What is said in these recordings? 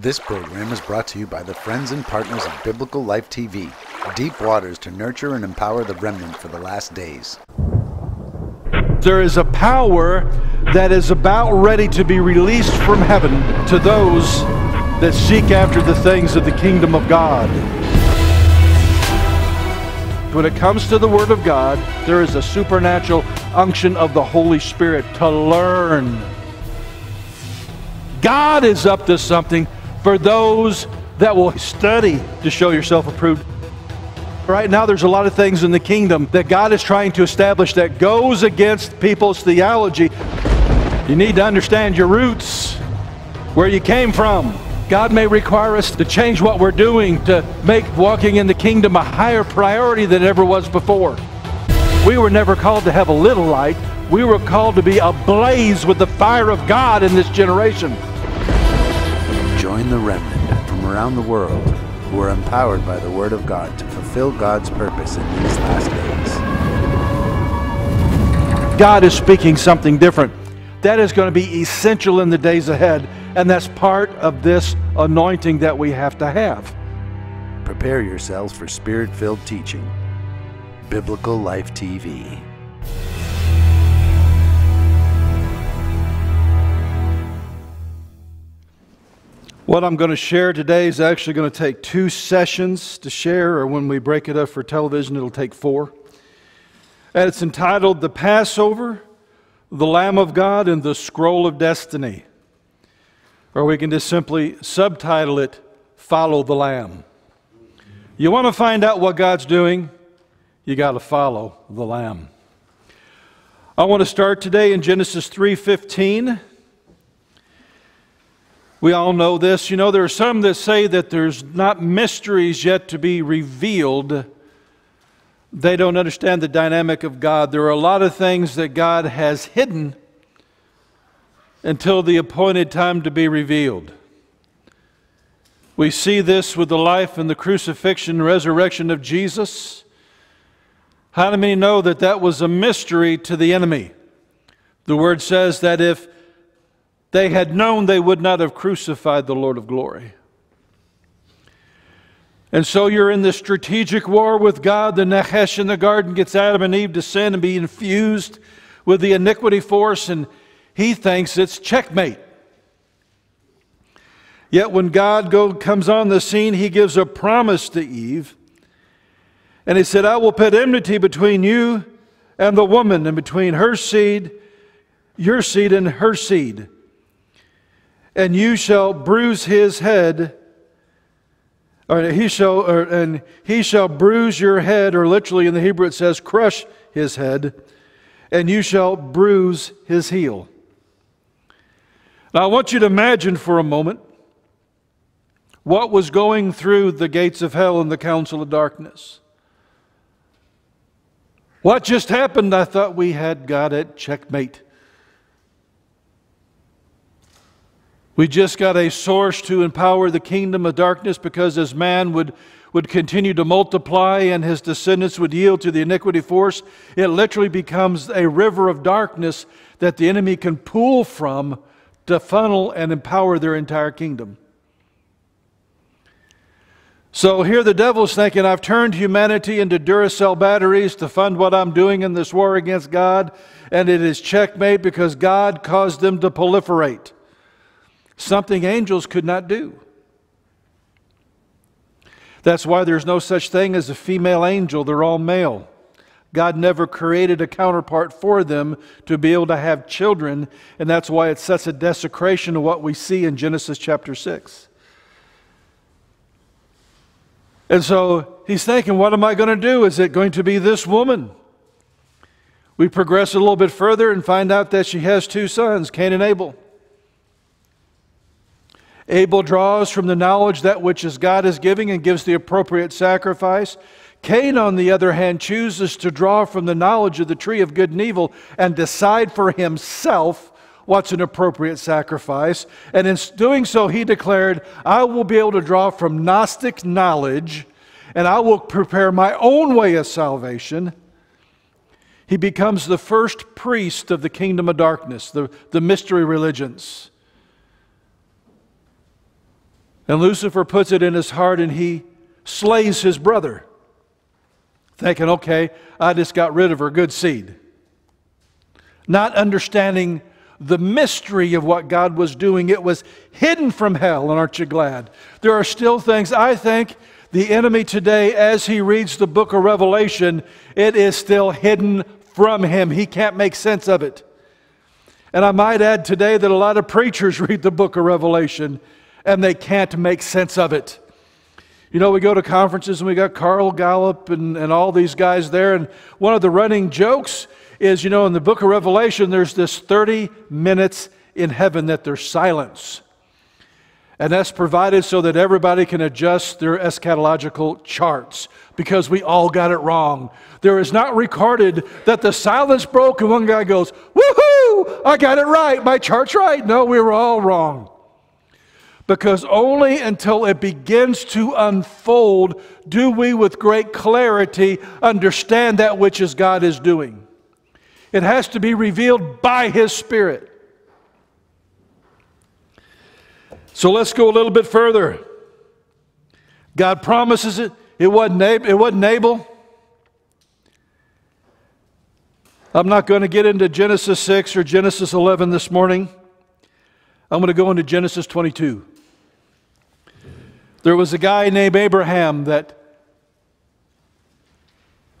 This program is brought to you by the friends and partners of Biblical Life TV, deep waters to nurture and empower the remnant for the last days. There is a power that is about ready to be released from heaven to those that seek after the things of the kingdom of God. When it comes to the Word of God, there is a supernatural unction of the Holy Spirit to learn. God is up to something for those that will study to show yourself approved. Right now there's a lot of things in the kingdom that God is trying to establish that goes against people's theology. You need to understand your roots, where you came from. God may require us to change what we're doing to make walking in the kingdom a higher priority than it ever was before. We were never called to have a little light. We were called to be ablaze with the fire of God in this generation. Join the remnant from around the world who are empowered by the Word of God to fulfill God's purpose in these last days. God is speaking something different. That is going to be essential in the days ahead, and that's part of this anointing that we have to have. Prepare yourselves for Spirit-filled teaching. Biblical Life TV. What I'm going to share today is actually going to take 2 sessions to share, or when we break it up for television, it'll take 4. And it's entitled, The Passover, the Lamb of God, and the Scroll of Destiny. Or we can just simply subtitle it, Follow the Lamb. You want to find out what God's doing? You got to follow the Lamb. I want to start today in Genesis 3:15. We all know this. You know, there are some that say that there's not mysteries yet to be revealed. They don't understand the dynamic of God. There are a lot of things that God has hidden until the appointed time to be revealed. We see this with the life and the crucifixion and resurrection of Jesus. How many know that that was a mystery to the enemy? The Word says that if they had known, they would not have crucified the Lord of glory. And so you're in this strategic war with God. The Nahash in the garden gets Adam and Eve to sin and be infused with the iniquity force, and he thinks it's checkmate. Yet when God comes on the scene, he gives a promise to Eve. And he said, I will put enmity between you and the woman, and between her seed, your seed, and her seed. And you shall bruise his head, and he shall bruise your head, or literally in the Hebrew it says, crush his head, and you shall bruise his heel. Now I want you to imagine for a moment what was going through the gates of hell and the council of darkness. What just happened? I thought we had God at checkmate. We just got a source to empower the kingdom of darkness, because as man would continue to multiply and his descendants would yield to the iniquity force, it literally becomes a river of darkness that the enemy can pull from to funnel and empower their entire kingdom. So here the devil's thinking, I've turned humanity into Duracell batteries to fund what I'm doing in this war against God, and it is checkmate because God caused them to proliferate. Something angels could not do. That's why there's no such thing as a female angel. They're all male. God never created a counterpart for them to be able to have children, and that's why it's such a desecration of what we see in Genesis chapter 6. And so he's thinking, what am I going to do? Is it going to be this woman? We progress a little bit further and find out that she has 2 sons, Cain and Abel. Abel draws from the knowledge that which is God is giving and gives the appropriate sacrifice. Cain, on the other hand, chooses to draw from the knowledge of the tree of good and evil and decide for himself what's an appropriate sacrifice. And in doing so, he declared, I will be able to draw from Gnostic knowledge, and I will prepare my own way of salvation. He becomes the first priest of the kingdom of darkness, the mystery religions. And Lucifer puts it in his heart and he slays his brother, thinking, okay, I just got rid of her good seed. Not understanding the mystery of what God was doing. It was hidden from hell, and aren't you glad? There are still things, I think, the enemy today, as he reads the book of Revelation, it is still hidden from him. He can't make sense of it. And I might add today that a lot of preachers read the book of Revelation, and they can't make sense of it. You know, we go to conferences and we got Carl Gallup and all these guys there, and one of the running jokes is, you know, in the book of Revelation, there's this 30 minutes in heaven that there's silence. And that's provided so that everybody can adjust their eschatological charts, because we all got it wrong. There is not recorded that the silence broke and one guy goes, "Woohoo! I got it right. My chart's right." No, we were all wrong. Because only until it begins to unfold do we with great clarity understand that which is God is doing. It has to be revealed by His Spirit. So let's go a little bit further. God promises it. It wasn't Abel. I'm not going to get into Genesis 6 or Genesis 11 this morning. I'm going to go into Genesis 22. There was a guy named Abraham that...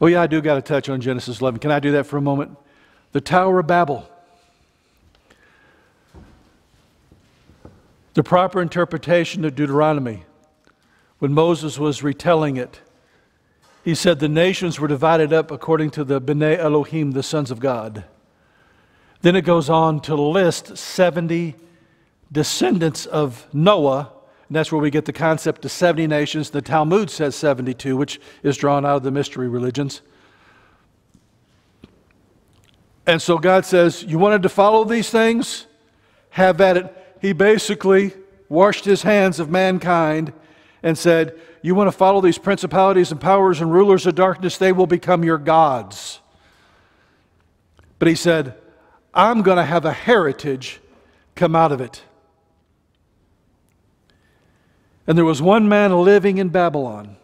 Oh yeah, I do got to touch on Genesis 11. Can I do that for a moment? The Tower of Babel. The proper interpretation of Deuteronomy, when Moses was retelling it, he said the nations were divided up according to the Bnei Elohim, the sons of God. Then it goes on to list 70 descendants of Noah, and that's where we get the concept of 70 nations. The Talmud says 72, which is drawn out of the mystery religions. And so God says, you wanted to follow these things? Have at it. He basically washed his hands of mankind and said, you want to follow these principalities and powers and rulers of darkness? They will become your gods. But he said, I'm going to have a heritage come out of it. And there was one man living in Babylon.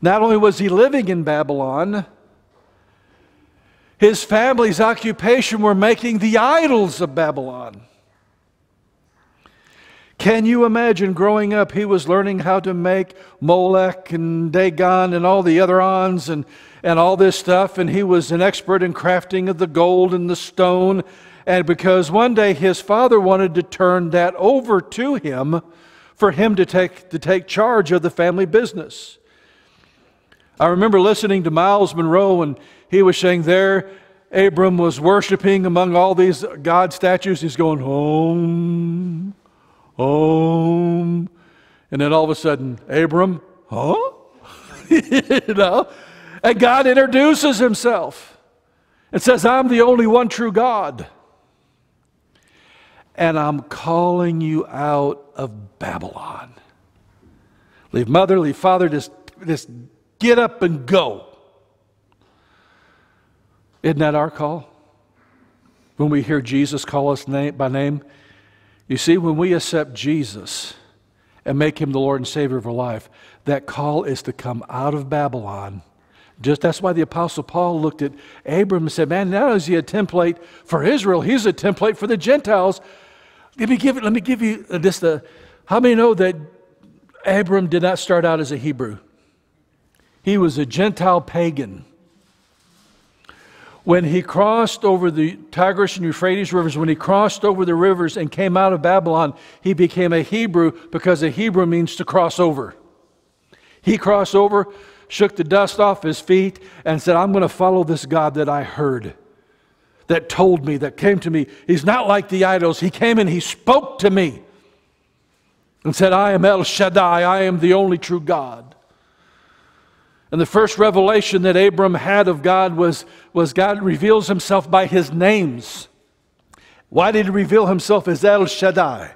Not only was he living in Babylon, his family's occupation were making the idols of Babylon. Can you imagine growing up, he was learning how to make Molech and Dagon and all the other ons and all this stuff, and he was an expert in crafting of the gold and the stone, and because one day his father wanted to turn that over to him for him to take charge of the family business. I remember listening to Miles Monroe, and he was saying there, Abram was worshiping among all these God statues. He's going, home, Om. And then all of a sudden, Abram, huh? You know? And God introduces himself and says, I'm the only one true God. And I'm calling you out of Babylon. Leave mother, leave father, just get up and go. Isn't that our call? When we hear Jesus call us by name, you see, when we accept Jesus and make Him the Lord and Savior of our life, that call is to come out of Babylon. Just that's why the Apostle Paul looked at Abram and said, man, not only is he a template for Israel, he's a template for the Gentiles. Let me give you this. How many know that Abram did not start out as a Hebrew? He was a Gentile pagan. When he crossed over the Tigris and Euphrates rivers, when he crossed over the rivers and came out of Babylon, he became a Hebrew, because a Hebrew means to cross over. He crossed over, shook the dust off his feet, and said, I'm going to follow this God that I heard, that told me, that came to me. He's not like the idols. He came and he spoke to me and said, I am El Shaddai. I am the only true God. And the first revelation that Abram had of God was God reveals himself by his names. Why did he reveal himself as El Shaddai?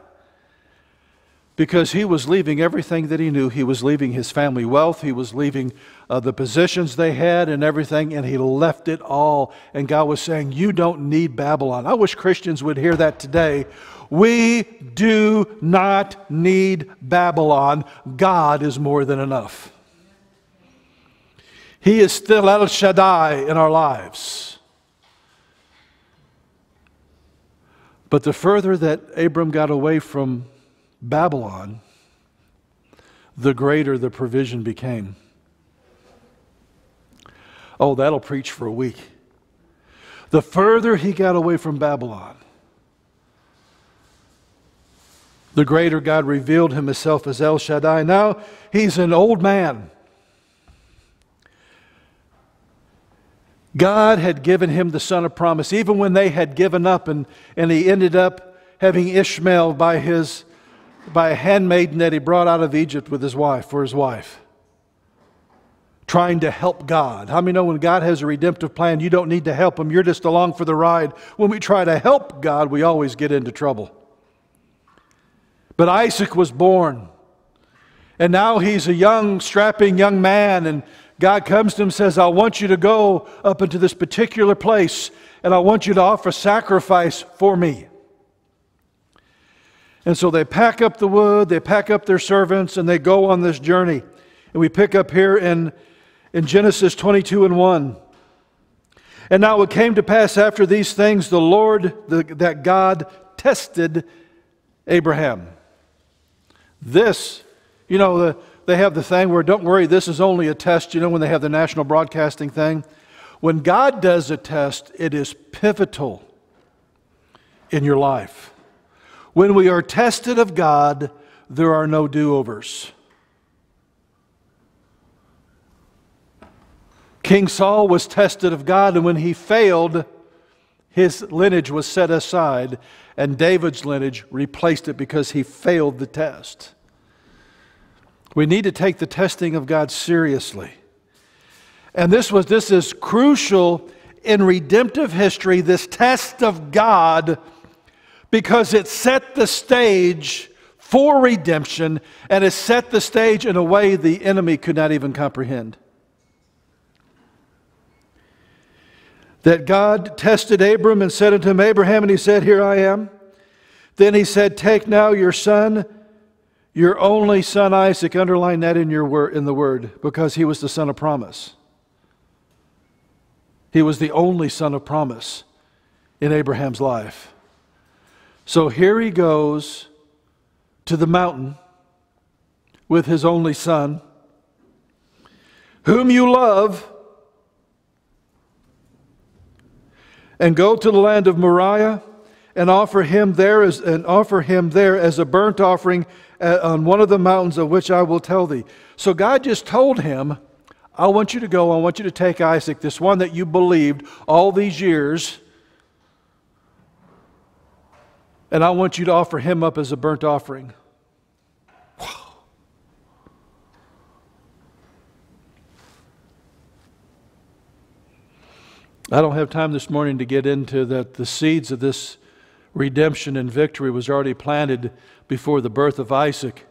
because he was leaving everything that he knew. He was leaving his family wealth. He was leaving the positions they had and everything, and he left it all. And God was saying, you don't need Babylon. I wish Christians would hear that today. We do not need Babylon. God is more than enough. He is still El Shaddai in our lives. But the further that Abram got away from Babylon, the greater the provision became. Oh, that'll preach for a week. The further he got away from Babylon, the greater God revealed himself as El Shaddai. Now he's an old man. God had given him the son of promise, even when they had given up, and he ended up having Ishmael by a handmaiden that he brought out of Egypt with his wife, for his wife, trying to help God. How many know when God has a redemptive plan, you don't need to help him, you're just along for the ride? When we try to help God, we always get into trouble. But Isaac was born, and now he's a young, strapping young man, and God comes to him and says, I want you to go up into this particular place, and I want you to offer sacrifice for me. And so they pack up the wood, they pack up their servants, and they go on this journey. And we pick up here in Genesis 22:1. And now it came to pass after these things, the Lord, that God tested Abraham. This, you know, they have the thing where, don't worry, this is only a test. You know, when they have the national broadcasting thing. When God does a test, it is pivotal in your life. When we are tested of God, there are no do-overs. King Saul was tested of God, and when he failed, his lineage was set aside, and David's lineage replaced it because he failed the test. We need to take the testing of God seriously. And this is crucial in redemptive history, this test of God, because it set the stage for redemption, and it set the stage in a way the enemy could not even comprehend. That God tested Abram and said unto him, Abraham, and he said, Here I am. Then he said, Take now your son, your only son Isaac. Underline that in the word, because he was the son of promise. He was the only son of promise in Abraham's life. So here he goes to the mountain with his only son, whom you love, and go to the land of Moriah and offer him there as a burnt offering on one of the mountains of which I will tell thee. So God just told him, I want you to go, I want you to take Isaac, this one that you believed all these years, and I want you to offer him up as a burnt offering. Wow. I don't have time this morning to get into that. The seeds of this redemption and victory was already planted before the birth of Isaac.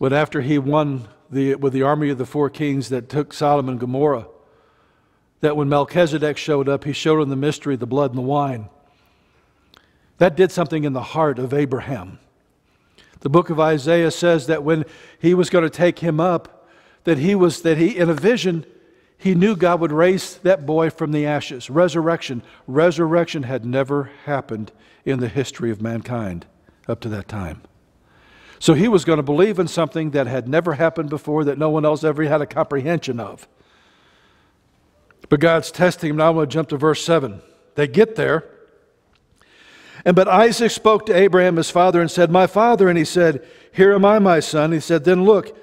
But after he won with the army of the four kings that took Sodom and Gomorrah, that when Melchizedek showed up, he showed him the mystery of the blood and the wine. That did something in the heart of Abraham. The book of Isaiah says that when he was going to take him up, that he in a vision, he knew God would raise that boy from the ashes. Resurrection. Resurrection had never happened in the history of mankind up to that time. So he was going to believe in something that had never happened before, that no one else ever had a comprehension of. But God's testing him. Now I'm going to jump to verse 7. They get there. But Isaac spoke to Abraham, his father, and said, My father. And he said, Here am I, my son. He said, Then look,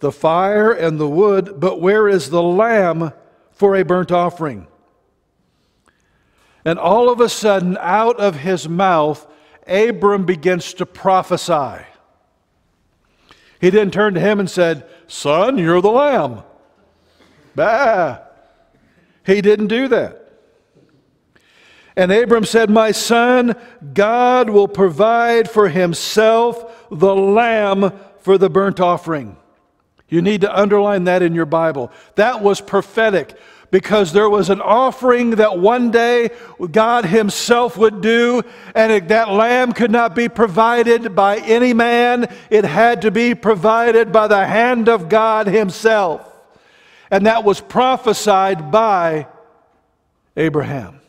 the fire and the wood, but where is the lamb for a burnt offering? And all of a sudden, out of his mouth, Abram begins to prophesy. He didn't turn to him and said, Son, you're the lamb. Bah! He didn't do that. And Abram said, "My son, God will provide for himself the lamb for the burnt offering." You need to underline that in your Bible. That was prophetic, because there was an offering that one day God himself would do, and that lamb could not be provided by any man. It had to be provided by the hand of God himself. And that was prophesied by Abraham.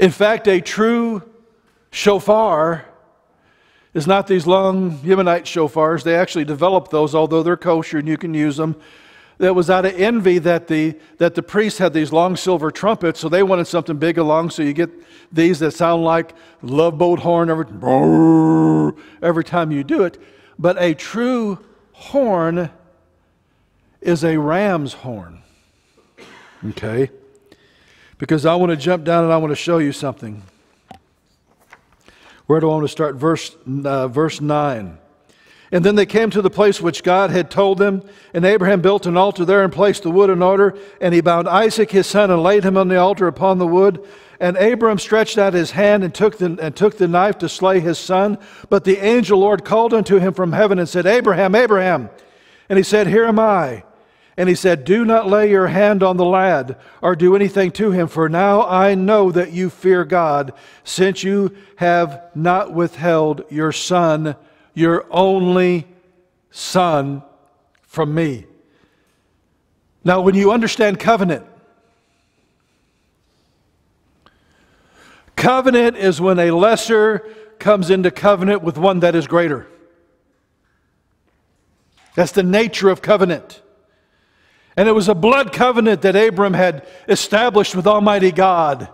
In fact, a true shofar is not these long Yemenite shofars. They actually developed those, although they're kosher and you can use them. That was out of envy that the priests had these long silver trumpets, so they wanted something big along, so you get these that sound like love boat horn every time you do it. But a true horn is a ram's horn. Okay? Because I want to jump down and I want to show you something. Where do I want to start? Verse 9. "And then they came to the place which God had told them, and Abraham built an altar there and placed the wood in order. And he bound Isaac his son and laid him on the altar upon the wood. And Abram stretched out his hand and took the knife to slay his son. But the angel Lord called unto him from heaven and said, Abraham, Abraham. And he said, Here am I. And he said, Do not lay your hand on the lad or do anything to him, for now I know that you fear God, since you have not withheld your son, your only son, from me." Now, when you understand covenant, covenant is when a lesser comes into covenant with one that is greater. That's the nature of covenant. And it was a blood covenant that Abram had established with Almighty God.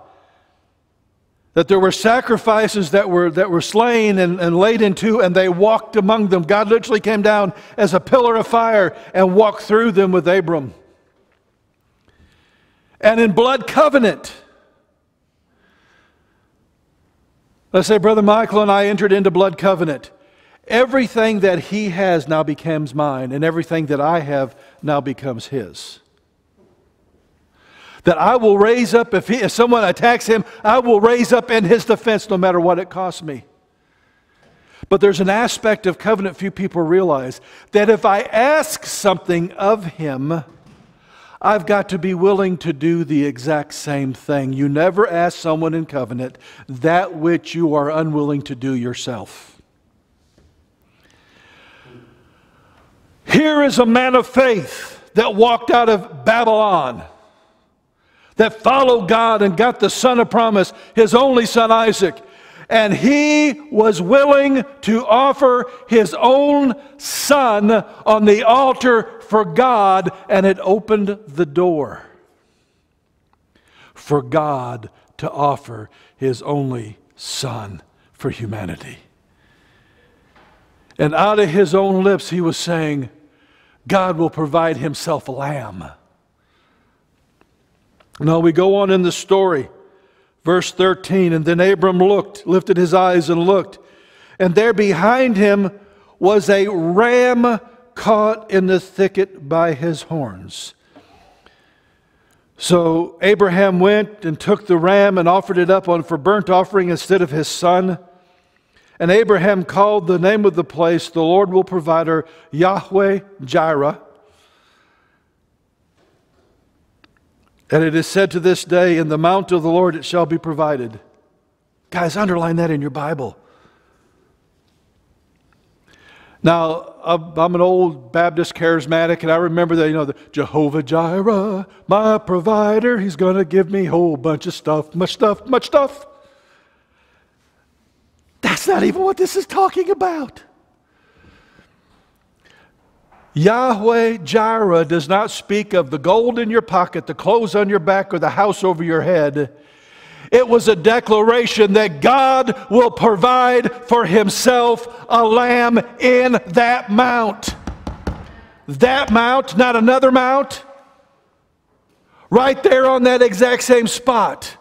That there were sacrifices that were slain and laid in two, and they walked among them. God literally came down as a pillar of fire and walked through them with Abram. And in blood covenant, let's say Brother Michael and I entered into blood covenant. Everything that he has now becomes mine, and everything that I have now becomes his. That I will raise up, if someone attacks him, I will raise up in his defense no matter what it costs me. But there's an aspect of covenant few people realize, that if I ask something of him, I've got to be willing to do the exact same thing. You never ask someone in covenant that which you are unwilling to do yourself. Here is a man of faith that walked out of Babylon, that followed God and got the son of promise, his only son Isaac. And he was willing to offer his own son on the altar for God, and it opened the door for God to offer his only son for humanity. And out of his own lips, he was saying, God will provide himself a lamb. Now we go on in the story. Verse 13, "And then Abram looked, lifted his eyes and looked. And there behind him was a ram caught in the thicket by his horns. So Abraham went and took the ram and offered it up for burnt offering instead of his son. And Abraham called the name of the place, the Lord will provide her, Yahweh-Jireh. And it is said to this day, in the mount of the Lord it shall be provided." Guys, underline that in your Bible. Now, I'm an old Baptist charismatic, and I remember that, the Jehovah-Jireh, my provider, he's going to give me a whole bunch of stuff, much stuff, much stuff. That's not even what this is talking about. Yahweh-Jireh does not speak of the gold in your pocket, the clothes on your back, or the house over your head. It was a declaration that God will provide for himself a lamb in that mount. That mount, not another mount. Right there on that exact same spot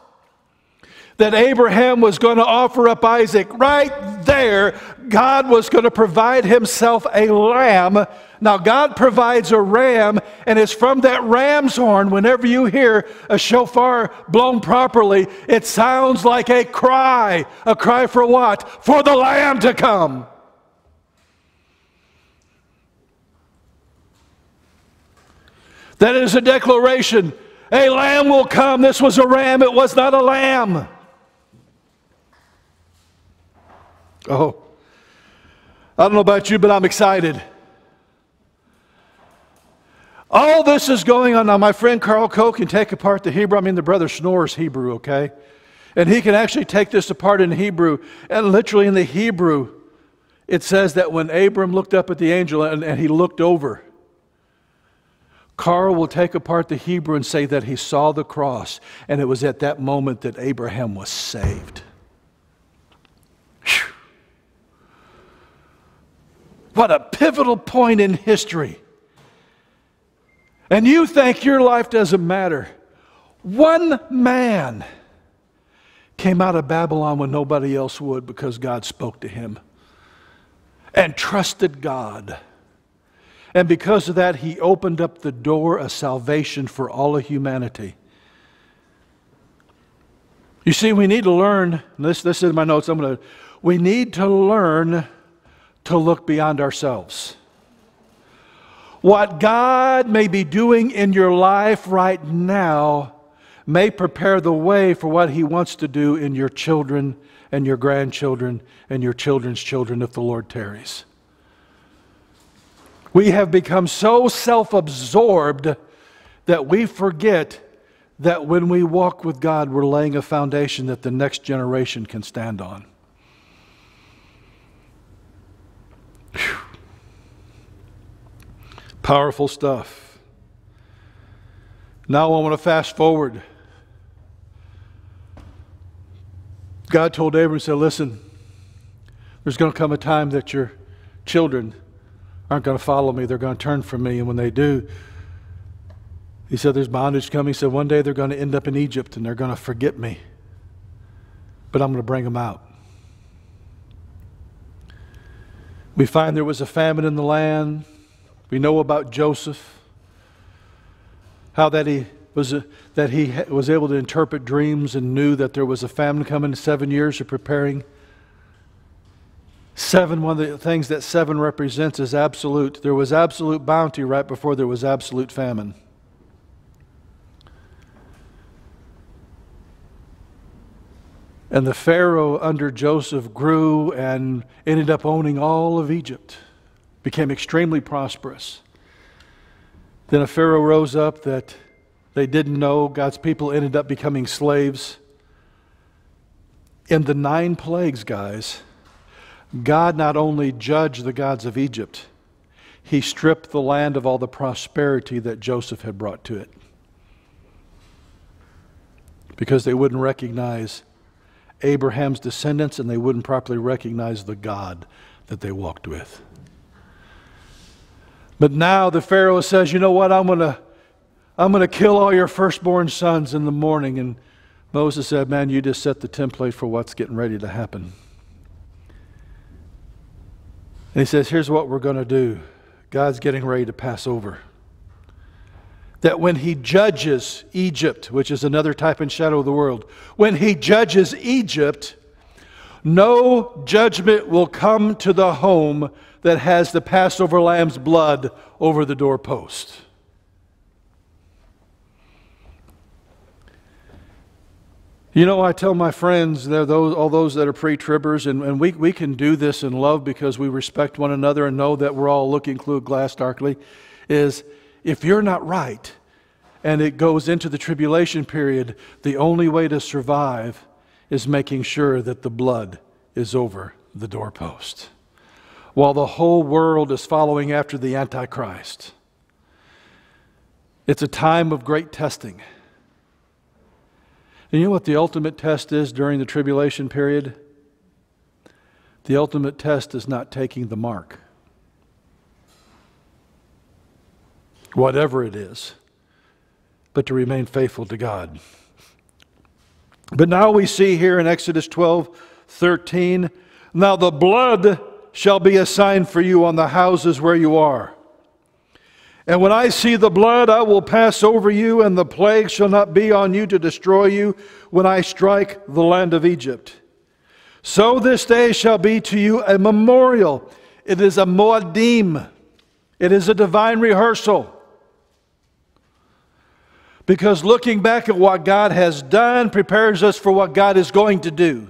that Abraham was going to offer up Isaac, right there, God was going to provide himself a lamb. Now, God provides a ram, and it's from that ram's horn, whenever you hear a shofar blown properly, it sounds like a cry. A cry for what? For the lamb to come. That is a declaration. A lamb will come. This was a ram. It was not a lamb. Oh, I don't know about you, but I'm excited. All this is going on. Now, my friend Carl Koch can take apart the Hebrew. I mean, the brother snores Hebrew, okay? And he can actually take this apart in Hebrew. And literally in the Hebrew, it says that when Abram looked up at the angel and he looked over, Carl will take apart the Hebrew and say that he saw the cross. And it was at that moment that Abraham was saved. Whew. What a pivotal point in history. And you think your life doesn't matter. One man came out of Babylon when nobody else would because God spoke to him and trusted God. And because of that, he opened up the door of salvation for all of humanity. You see, we need to learn, this is my notes, we need to learn to look beyond ourselves. What God may be doing in your life right now may prepare the way for what He wants to do in your children and your grandchildren and your children's children if the Lord tarries. We have become so self-absorbed that we forget that when we walk with God, we're laying a foundation that the next generation can stand on. Whew. Powerful stuff. Now I want to fast forward. God told Abram, He said, listen, there's going to come a time that your children aren't going to follow me. They're going to turn from me. And when they do, He said, there's bondage coming. He said, one day they're going to end up in Egypt and they're going to forget me. But I'm going to bring them out. We find there was a famine in the land. We know about Joseph, how that he was able to interpret dreams and knew that there was a famine coming. 7 years of preparing. Seven, one of the things that seven represents is absolute. There was absolute bounty right before there was absolute famine. And the Pharaoh under Joseph grew and ended up owning all of Egypt, became extremely prosperous. Then a Pharaoh rose up that they didn't know. God's people ended up becoming slaves. In the 9 plagues, guys, God not only judged the gods of Egypt, He stripped the land of all the prosperity that Joseph had brought to it because they wouldn't recognize Abraham's descendants and they wouldn't properly recognize the God that they walked with. But now the Pharaoh says, you know what, I'm going to kill all your firstborn sons in the morning. And Moses said, man, you just set the template for what's getting ready to happen. And he says, here's what we're going to do. God's getting ready to pass over. That when He judges Egypt, which is another type and shadow of the world, when He judges Egypt, no judgment will come to the home that has the Passover lamb's blood over the doorpost. You know, I tell my friends, all those that are pre-tribbers, and we can do this in love because we respect one another and know that we're all looking through a glass darkly, is if you're not right and it goes into the tribulation period, the only way to survive is making sure that the blood is over the doorpost. While the whole world is following after the Antichrist, it's a time of great testing. And you know what the ultimate test is during the tribulation period? The ultimate test is not taking the mark. Whatever it is, but to remain faithful to God. But now we see here in Exodus 12:13, Now the blood shall be a sign for you on the houses where you are. And when I see the blood, I will pass over you, and the plague shall not be on you to destroy you when I strike the land of Egypt. So this day shall be to you a memorial. It is a moedim. It is a divine rehearsal. Because looking back at what God has done prepares us for what God is going to do.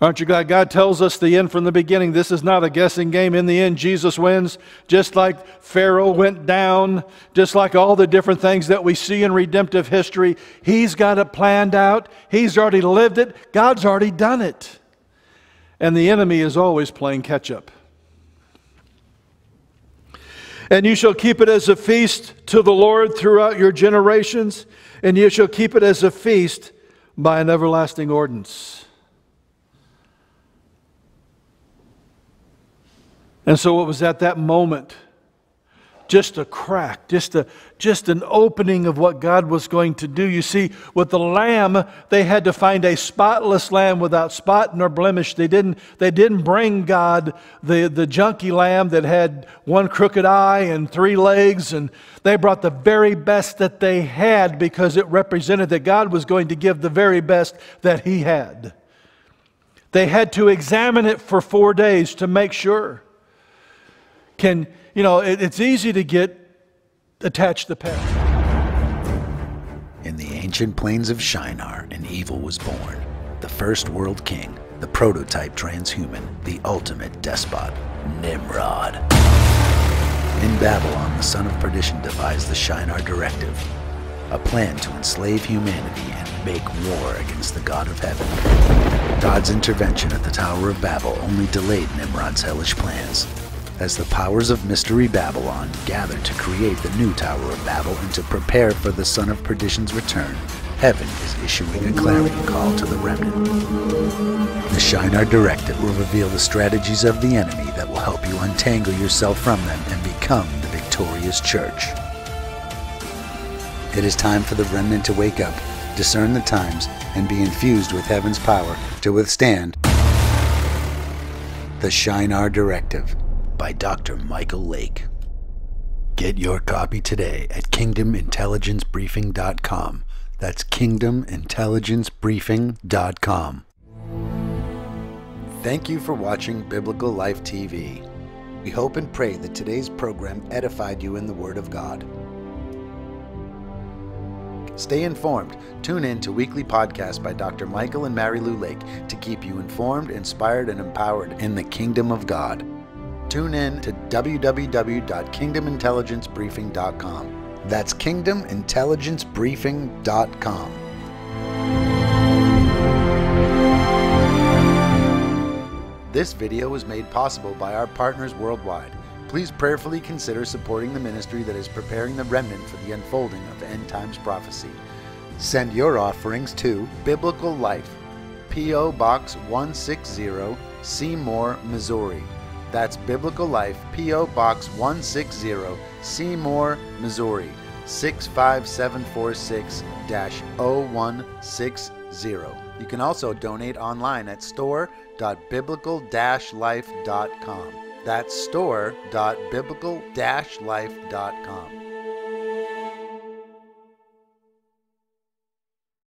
Aren't you glad God tells us the end from the beginning? This is not a guessing game. In the end, Jesus wins, just like Pharaoh went down, just like all the different things that we see in redemptive history. He's got it planned out. He's already lived it. God's already done it. And the enemy is always playing catch up. And you shall keep it as a feast to the Lord throughout your generations, and you shall keep it as a feast by an everlasting ordinance. And so it was at that moment, just a crack, just an opening of what God was going to do. You see, with the lamb, they had to find a spotless lamb without spot nor blemish. They didn't bring God the junky lamb that had one crooked eye and three legs. And they brought the very best that they had, because it represented that God was going to give the very best that he had. They had to examine it for 4 days to make sure. It's easy to get attached to pet. In the ancient plains of Shinar, an evil was born. The first world king, the prototype transhuman, the ultimate despot, Nimrod. In Babylon, the son of perdition devised the Shinar Directive, a plan to enslave humanity and make war against the God of heaven. God's intervention at the Tower of Babel only delayed Nimrod's hellish plans, as the powers of Mystery Babylon gathered to create the new Tower of Babel and to prepare for the son of perdition's return, heaven is issuing a clarion call to the remnant. The Shinar Directive will reveal the strategies of the enemy that will help you untangle yourself from them and become the victorious church. It is time for the remnant to wake up, discern the times, and be infused with heaven's power to withstand the Shinar Directive, by Dr. Michael Lake. Get your copy today at kingdomintelligencebriefing.com. That's kingdomintelligencebriefing.com. Thank you for watching Biblical Life TV. We hope and pray that today's program edified you in the Word of God. Stay informed. Tune in to weekly podcasts by Dr. Michael and Mary Lou Lake to keep you informed, inspired, and empowered in the kingdom of God. Tune in to www.kingdomintelligencebriefing.com. That's kingdomintelligencebriefing.com. This video was made possible by our partners worldwide. Please prayerfully consider supporting the ministry that is preparing the remnant for the unfolding of end times prophecy. Send your offerings to Biblical Life, P.O. Box 160, Seymour, Missouri. That's Biblical Life, P.O. Box 160, Seymour, Missouri, 65746-0160. You can also donate online at store.biblical-life.com. That's store.biblical-life.com.